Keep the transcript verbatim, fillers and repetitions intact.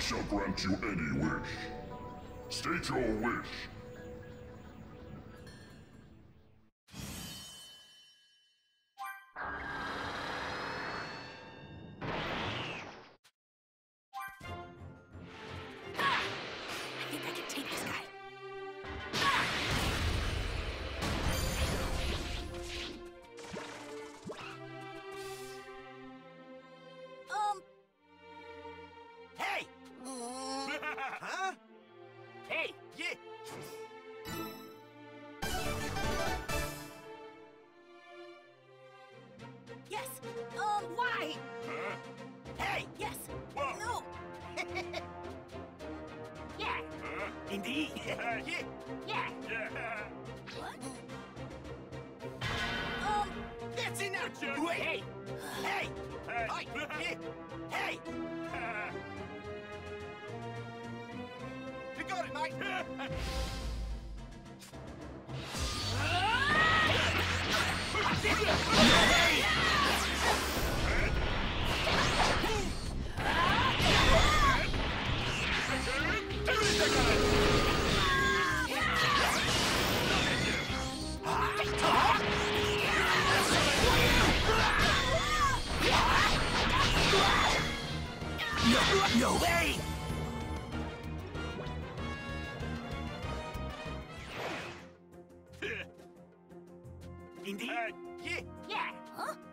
shall grant you any wish. State your wish. Indeed. Uh, yeah. Yeah. Huh?